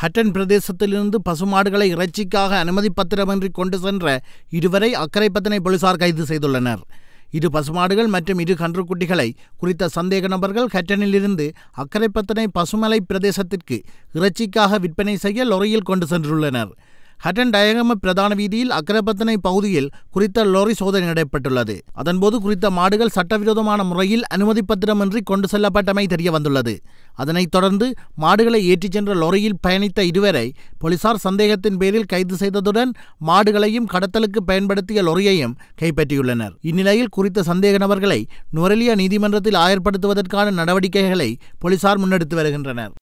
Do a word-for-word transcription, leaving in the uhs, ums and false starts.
Hatton பிரதேசத்திலிருந்து பசுமாடுகளை இறைச்சிக்காக அனுமதி பத்திரமின்றி கொண்டு சென்ற இருவரை அக்கரைப்பத்தினை போலீசார் கைது செய்துள்ளனர். இரு பசுமாடுகள் மற்றும் இரு கன்றுக்குட்டிகளை குறித்த சந்தேக நபர்கள் ஹட்டனிலிருந்து அக்கரைப்பத்தினை பசுமலை பிரதேசத்திற்கு இறைச்சிக்காக விற்பனை செய்ய லொரியில் கொண்டு சென்றுள்ளனர். ஹட்டன் டயகம பிரதான வீதியில் அக்கரைப்பத்தினை பகுதியில் குறித்த லொரி சோதனை நடைபெற்றுள்ளது. அதன்போது குறித்த மாடுகள் சட்டவிரோதமான முறையில் அனுமதி பத்திரமின்றி கொண்டு செல்லப்பட்டமை தெரிய வந்துள்ளது. அதனைத் தொடர்ந்து மாடுகளை ஏற்றிச் சென்ற லொரியில் பயணித்த இருவரை போலீசார் சந்தேகத்தின் பேரில் கைது செய்ததுடன் மாடுகளையும் கடத்தலுக்கு பயன்படுத்திய லொரியையும் கைப்பற்றியுள்ளனர். இந்நிலையில் குறித்த சந்தேக நபர்களை நுவரெலியா நீதிமன்றத்தில் ஆயர்படுத்துவதற்கான நடவடிக்கைகளை போலீசார் முன்னெடுத்து வருகின்றனர்.